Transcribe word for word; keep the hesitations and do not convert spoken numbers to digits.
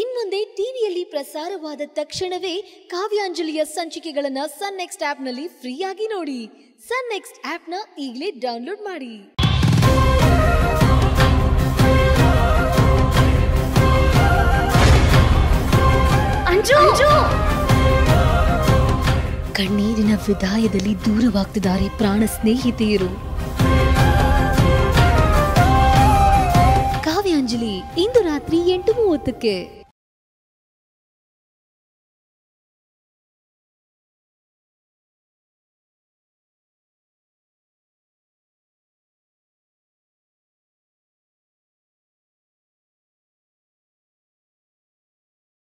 ಇನ್ನು ಮುಂದೆ ಟಿವಿಯಲ್ಲಿ ಪ್ರಸಾರವಾದ ತಕ್ಷಣವೇ ಕಾವ್ಯಾಂಜಲಿಯ ಸಂಚಿಕೆಗಳನ್ನು ಸನ್ ನೆಕ್ಸ್ಟ್ ಆಪ್ ನಲ್ಲಿ ಫ್ರೀಯಾಗಿ ನೋಡಿ. ಸನ್ ನೆಕ್ಸ್ಟ್ ಆಪ್ ನ ಈಗಲೇ ಡೌನ್ಲೋಡ್ ಮಾಡಿ. ಅಂಜು ಕಣ್ಣೀರಿನ ವಿದಾಯದಲ್ಲಿ ದೂರವಾಗ್ತಿದ್ದಾರೆ ಪ್ರಾಣ ಸ್ನೇಹಿತೆಯರು. ಕಾವ್ಯಾಂಜಲಿ ಇಂದು ರಾತ್ರಿ ಎಂಟು ಮೂವತ್ತಕ್ಕೆ.